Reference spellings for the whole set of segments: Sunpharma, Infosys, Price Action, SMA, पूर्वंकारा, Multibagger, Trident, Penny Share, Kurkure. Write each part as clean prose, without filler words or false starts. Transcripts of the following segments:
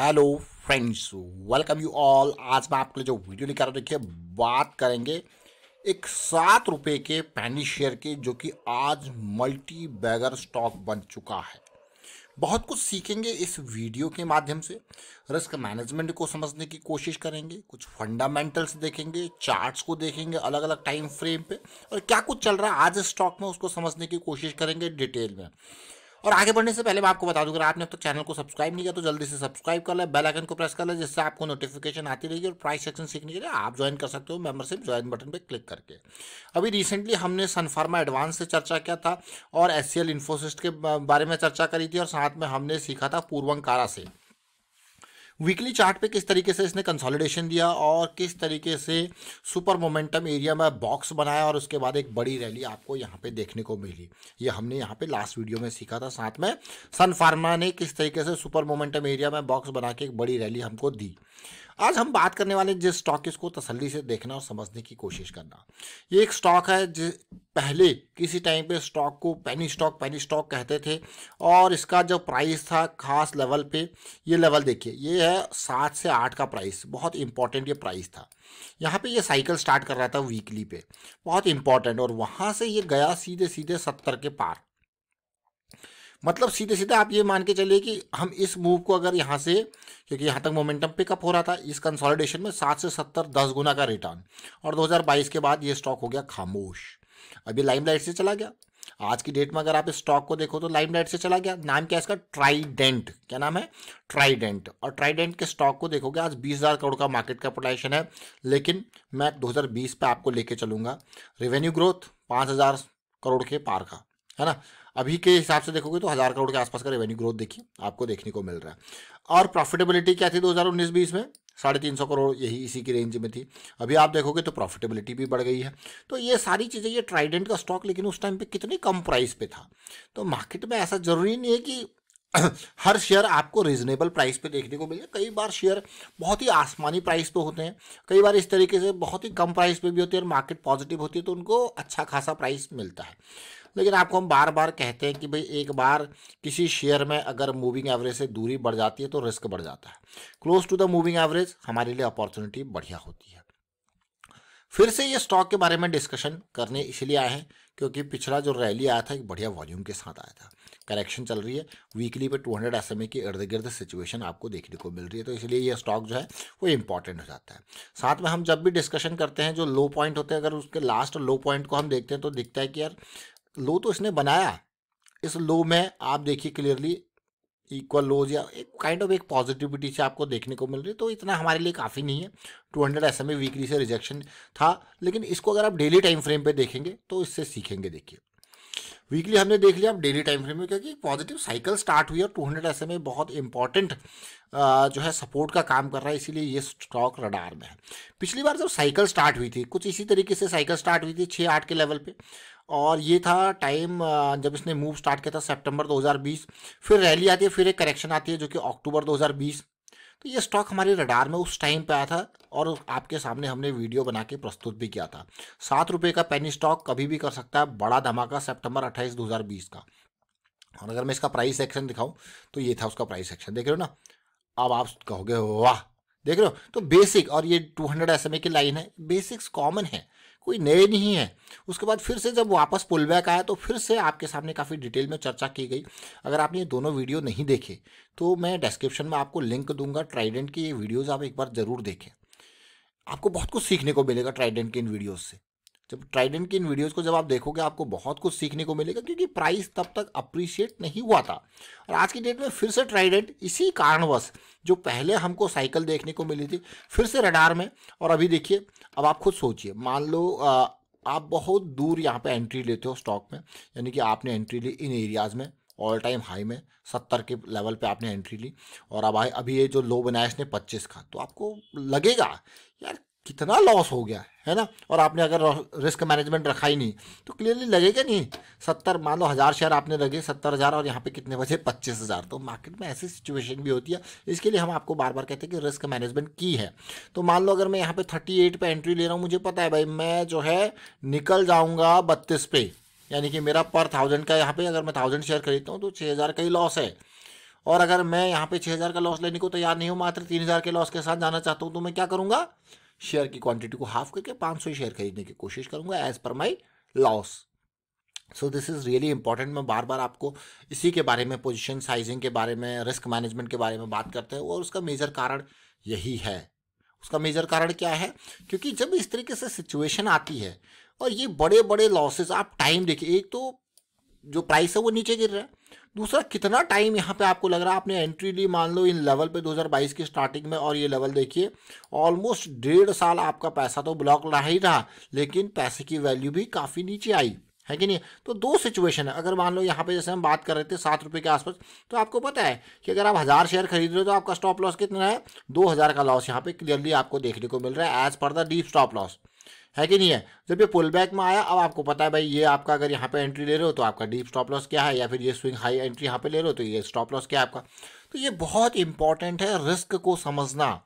Hello friends, welcome you all. आज मैं आपके लिए जो वीडियो निकाल रखी है, बात करेंगे एक 7 रुपये के पैनी शेयर के, जो कि आज मल्टी बैगर स्टॉक बन चुका है। बहुत कुछ सीखेंगे इस वीडियो के माध्यम से, रिस्क मैनेजमेंट को समझने की कोशिश करेंगे, कुछ फंडामेंटल्स देखेंगे, चार्ट्स को देखेंगे अलग अलग टाइम फ्रेम पे, और क्या कुछ चल रहा है आज स्टॉक में उसको समझने की कोशिश करेंगे डिटेल में। और आगे बढ़ने से पहले मैं आपको बता दूं, अगर आपने अब तक चैनल को सब्सक्राइब नहीं किया तो जल्दी से सब्सक्राइब कर लें, बेल आइकन को प्रेस कर लें, जिससे आपको नोटिफिकेशन आती रहेगी। और प्राइस सेक्शन सीखने के लिए आप ज्वाइन कर सकते हो मेंबरशिप ज्वाइन बटन पे क्लिक करके। अभी रिसेंटली हमने सनफार्मा एडवांस से चर्चा किया था और SCL इन्फोसिस के बारे में चर्चा करी थी, और साथ में हमने सीखा था पूर्वंकारा से वीकली चार्ट पे किस तरीके से इसने कंसोलिडेशन दिया और किस तरीके से सुपर मोमेंटम एरिया में बॉक्स बनाया, और उसके बाद एक बड़ी रैली आपको यहाँ पे देखने को मिली। ये हमने यहाँ पे लास्ट वीडियो में सीखा था। साथ में सनफार्मा ने किस तरीके से सुपर मोमेंटम एरिया में बॉक्स बना के एक बड़ी रैली हमको दी। आज हम बात करने वाले जिस स्टॉक, इसको तसल्ली से देखना और समझने की कोशिश करना। ये एक स्टॉक है जो पहले किसी टाइम पे स्टॉक को पैनी स्टॉक कहते थे, और इसका जो प्राइस था खास लेवल पे, ये लेवल देखिए, ये है 7 से 8 का प्राइस, बहुत इंपॉर्टेंट ये प्राइस था। यहाँ पे ये साइकिल स्टार्ट कर रहा था वीकली पे, बहुत इंपॉर्टेंट, और वहाँ से ये गया सीधे 70 के पार। मतलब सीधे आप ये मान के चलिए कि हम इस मूव को अगर यहाँ से, क्योंकि यहाँ तक मोमेंटम पिकअप हो रहा था, इस कंसोलिडेशन में 7 से 70 10 गुना का रिटर्न, और 2022 के बाद ये स्टॉक हो गया खामोश। अभी लाइमलाइट से चला गया। आज की डेट में अगर आप इस स्टॉक को देखो तो लाइमलाइट से चला गया। नाम क्या है इसका? ट्राइडेंट। क्या नाम है? ट्राइडेंट। और ट्राइडेंट के स्टॉक को देखोगे आज 20,000 करोड़ का मार्केट कैपिटलाइजेशन है, लेकिन मैं 2020 पे आपको लेके चलूँगा। रेवेन्यू ग्रोथ 5,000 करोड़ के पार का है ना। अभी के हिसाब से देखोगे तो 1,000 करोड़ के आसपास का रेवेन्यू ग्रोथ देखिए आपको देखने को मिल रहा है। और प्रॉफिटेबिलिटी क्या थी 2019-20 में? 350 करोड़, यही इसी की रेंज में थी। अभी आप देखोगे तो प्रॉफिटेबिलिटी भी बढ़ गई है। तो ये सारी चीज़ें, ये ट्राइडेंट का स्टॉक लेकिन उस टाइम पे कितने कम प्राइस पे था। तो मार्केट में ऐसा ज़रूरी नहीं है कि हर शेयर आपको रीजनेबल प्राइस पे देखने को मिले। कई बार शेयर बहुत ही आसमानी प्राइस पे होते हैं, कई बार इस तरीके से बहुत ही कम प्राइस पे भी होते हैं, और मार्केट पॉजिटिव होती है तो उनको अच्छा खासा प्राइस मिलता है। लेकिन आपको हम बार बार कहते हैं कि भाई एक बार किसी शेयर में अगर मूविंग एवरेज से दूरी बढ़ जाती है तो रिस्क बढ़ जाता है। Close to the moving average हमारे लिए अपॉर्चुनिटी बढ़िया होती है। फिर से ये स्टॉक के बारे में डिस्कशन करने इसलिए आए हैं क्योंकि पिछला जो रैली आया था एक बढ़िया वॉल्यूम के साथ आया था। करेक्शन चल रही है वीकली पे, 200 SMA के इर्द गिर्द सिचुएशन आपको देखने को मिल रही है, तो इसलिए ये स्टॉक जो है वो इंपॉर्टेंट हो जाता है। साथ में हम जब भी डिस्कशन करते हैं जो लो पॉइंट होते हैं, अगर उसके लास्ट लो पॉइंट को हम देखते हैं तो दिखता है कि यार लो तो इसने बनाया, इस लो में आप देखिए क्लियरली इक्वल लोज या एक काइंड ऑफ एक पॉजिटिविटी से आपको देखने को मिल रही है, तो इतना हमारे लिए काफ़ी नहीं है। 200 SMA वीकली से रिजेक्शन था, लेकिन इसको अगर आप डेली टाइम फ्रेम पे देखेंगे तो इससे सीखेंगे। देखिए वीकली हमने देख लिया, आप डेली टाइम फ्रेम में, क्योंकि पॉजिटिव साइकिल स्टार्ट हुई और 200 SMA बहुत इंपॉर्टेंट जो है सपोर्ट का काम कर रहा है, इसीलिए ये स्टॉक रडार में है। पिछली बार जब साइकिल स्टार्ट हुई थी कुछ इसी तरीके से साइकिल स्टार्ट हुई थी 6-8 के लेवल पे, और ये था टाइम जब इसने मूव स्टार्ट किया था सितंबर 2020। फिर रैली आती है, फिर एक करेक्शन आती है जो कि अक्टूबर 2020। तो ये स्टॉक हमारे रडार में उस टाइम पे आया था और आपके सामने हमने वीडियो बना के प्रस्तुत भी किया था। 7 रुपये का पैनी स्टॉक कभी भी कर सकता है बड़ा धमाका सितंबर 28, 2020 का। और अगर मैं इसका प्राइस एक्शन दिखाऊँ तो ये था उसका प्राइस एक्शन, देख रहे हो ना। अब आप कहोगे वाह, देख रहे हो। तो बेसिक, और ये 200 SMA की लाइन है, बेसिक्स कॉमन है, कोई नए नहीं है। उसके बाद फिर से जब वापस पुलबैक आया तो फिर से आपके सामने काफ़ी डिटेल में चर्चा की गई। अगर आपने ये दोनों वीडियो नहीं देखे तो मैं डिस्क्रिप्शन में आपको लिंक दूंगा ट्राइडेंट की, ये वीडियोज़ आप एक बार ज़रूर देखें, आपको बहुत कुछ सीखने को मिलेगा ट्राइडेंट की इन वीडियोज़ से। जब ट्राइडेंट की इन वीडियोज़ को जब आप देखोगे आपको बहुत कुछ सीखने को मिलेगा, क्योंकि प्राइस तब तक अप्रिशिएट नहीं हुआ था। और आज की डेट में फिर से ट्राइडेंट इसी कारणवश, जो पहले हमको साइकिल देखने को मिली थी, फिर से रडार में। और अभी देखिए, अब आप खुद सोचिए, मान लो आप बहुत दूर यहाँ पे एंट्री लेते हो स्टॉक में, यानी कि आपने एंट्री ली इन एरियाज़ में, ऑल टाइम हाई में 70 के लेवल पे आपने एंट्री ली, और अब अभी ये जो लो बनाया इसने 25 का, तो आपको लगेगा यार कितना लॉस हो गया है ना। और आपने अगर रिस्क मैनेजमेंट रखा ही नहीं तो क्लियरली लगेगा नहीं। 70, मान लो 1,000 शेयर आपने लगे 70,000, और यहाँ पे कितने बजे 25,000। तो मार्केट में ऐसी सिचुएशन भी होती है, इसके लिए हम आपको बार बार कहते हैं कि रिस्क मैनेजमेंट की है। तो मान लो अगर मैं यहाँ पे 38 पे एंट्री ले रहा हूँ, मुझे पता है भाई मैं जो है निकल जाऊँगा 32 पे, यानी कि मेरा पर 1,000 का, यहाँ पर अगर मैं 1,000 शेयर खरीदता हूँ तो 6,000 का ही लॉस है। और अगर मैं यहाँ पे 6000 का लॉस लेने को तैयार नहीं हूँ, मात्र 3000 के लॉस के साथ जाना चाहता हूँ, तो मैं क्या करूँगा, शेयर की क्वांटिटी को हाफ करके 500 शेयर खरीदने की कोशिश करूँगा as per my loss. So this is really important. मैं बार बार आपको इसी के बारे में, पोजिशन साइजिंग के बारे में, रिस्क मैनेजमेंट के बारे में बात करते हैं, और उसका मेजर कारण यही है। उसका मेजर कारण क्या है, क्योंकि जब इस तरीके से सिचुएशन आती है और ये बड़े बड़े लॉसेज, आप टाइम देखिए, एक तो जो प्राइस है वो नीचे गिर रहा है, दूसरा कितना टाइम यहाँ पे आपको लग रहा है। आपने एंट्री ली मान लो इन लेवल पे 2022 की स्टार्टिंग में, और ये लेवल देखिए ऑलमोस्ट 1.5 साल आपका पैसा तो ब्लॉक रहा ही रहा, लेकिन पैसे की वैल्यू भी काफ़ी नीचे आई है कि नहीं। तो दो सिचुएशन है, अगर मान लो यहाँ पे जैसे हम बात कर रहे थे 7 रुपये के आसपास, तो आपको पता है कि अगर आप 1000 शेयर खरीद रहे हो तो आपका स्टॉप लॉस कितना है, 2000 का लॉस यहाँ पे क्लियरली आपको देखने को मिल रहा है as per the deep stop loss, है कि नहीं है। जब ये पुल बैक में आया, अब आपको पता है भाई ये आपका, अगर यहाँ पे एंट्री ले रहे हो तो आपका डीप स्टॉप लॉस क्या है, या फिर ये स्विंग हाई एंट्री यहाँ पे ले रहे हो तो ये स्टॉप लॉस क्या है आपका। तो ये बहुत इंपॉर्टेंट है रिस्क को समझना,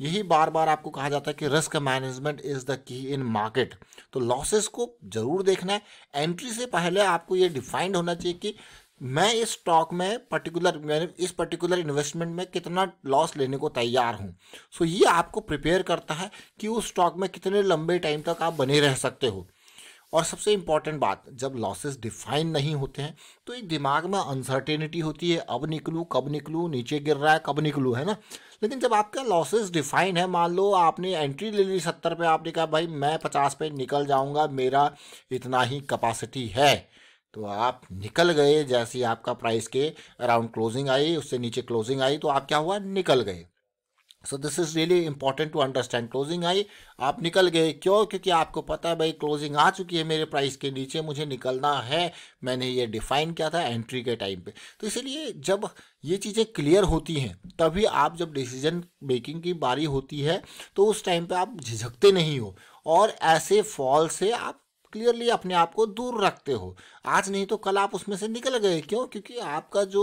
यही बार बार आपको कहा जाता है कि risk management is the key in market. तो लॉसेस को ज़रूर देखना है, एंट्री से पहले आपको ये डिफाइंड होना चाहिए कि मैं इस स्टॉक में इस पर्टिकुलर इन्वेस्टमेंट में कितना लॉस लेने को तैयार हूँ। सो ये आपको प्रिपेयर करता है कि उस स्टॉक में कितने लंबे टाइम तक आप बने रह सकते हो। और सबसे इम्पॉर्टेंट बात, जब लॉसेस डिफाइन नहीं होते हैं तो एक दिमाग में अनसर्टेनिटी होती है, अब निकलूँ कब निकलूँ, नीचे गिर रहा है कब निकलूँ, है ना। लेकिन जब आपका लॉसेस डिफाइन है, मान लो आपने एंट्री ले ली 70 पे, आपने कहा भाई मैं 50 पे निकल जाऊँगा, मेरा इतना ही कैपेसिटी है, तो आप निकल गए। जैसे ही आपका प्राइस के अराउंड क्लोजिंग आई, उससे नीचे क्लोजिंग आई, तो आप क्या हुआ, निकल गए। So this is really important to understand. Closing आई, आप निकल गए, क्यों, क्योंकि आपको पता है भाई क्लोजिंग आ चुकी है, मेरे प्राइस के नीचे मुझे निकलना है, मैंने ये डिफाइन किया था एंट्री के टाइम पे। तो इसीलिए जब ये चीज़ें क्लियर होती हैं तभी आप, जब डिसीजन मेकिंग की बारी होती है तो उस टाइम पर आप झिझकते नहीं हो, और ऐसे फॉल से आप क्लियरली अपने आप को दूर रखते हो। आज नहीं तो कल आप उसमें से निकल गए, क्यों, क्योंकि आपका जो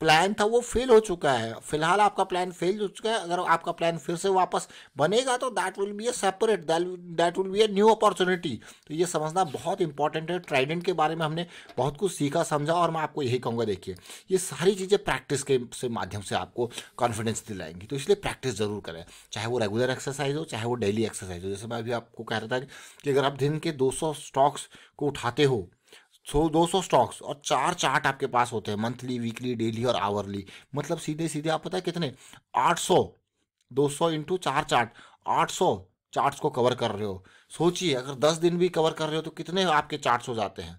प्लान था वो फेल हो चुका है। फिलहाल आपका प्लान फेल हो चुका है, अगर आपका प्लान फिर से वापस बनेगा तो that will be a separate, that will be a new opportunity. तो ये समझना बहुत इंपॉर्टेंट है। ट्राइडेंट के बारे में हमने बहुत कुछ सीखा, समझा, और मैं आपको यही कहूँगा, देखिए ये सारी चीज़ें प्रैक्टिस के माध्यम से आपको कॉन्फिडेंस दिलाएंगी, तो इसलिए प्रैक्टिस ज़रूर करें, चाहे वो रेगुलर एक्सरसाइज हो, चाहे वो डेली एक्सरसाइज हो। जैसे मैं अभी आपको कह रहा था कि अगर आप दिन के 200 स्टॉक्स को उठाते हो, 200 स्टॉक्स, और 4 चार्ट आपके पास होते हैं, मंथली, वीकली, डेली और आवरली, मतलब सीधे सीधे आप पता है कितने 800, 200 इंटू 4 चार्ट, 800 चार्ट्स को कवर कर रहे हो। सोचिए अगर 10 दिन भी कवर कर रहे हो तो कितने आपके चार्ट्स हो जाते हैं,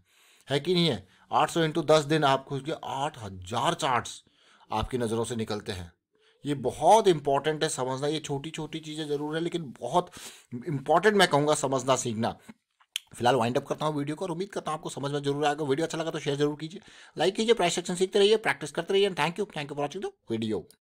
है कि नहीं है। 800 इंटू 10 दिन, आपको 8000 चार्ट्स आपकी नज़रों से निकलते हैं। ये बहुत इंपॉर्टेंट है समझना, ये छोटी छोटी चीज़ें ज़रूर है लेकिन बहुत इंपॉर्टेंट मैं कहूँगा समझना, सीखना। फिलहाल वाइंड अप करता हूँ वीडियो को, और उम्मीद करता हूँ आपको समझ में जरूर आएगा। वीडियो अच्छा लगा तो शेयर जरूर कीजिए, लाइक कीजिए, प्राइस एक्शन सीखते रहिए, प्रैक्टिस करते रहिए। Thank you for watching the video.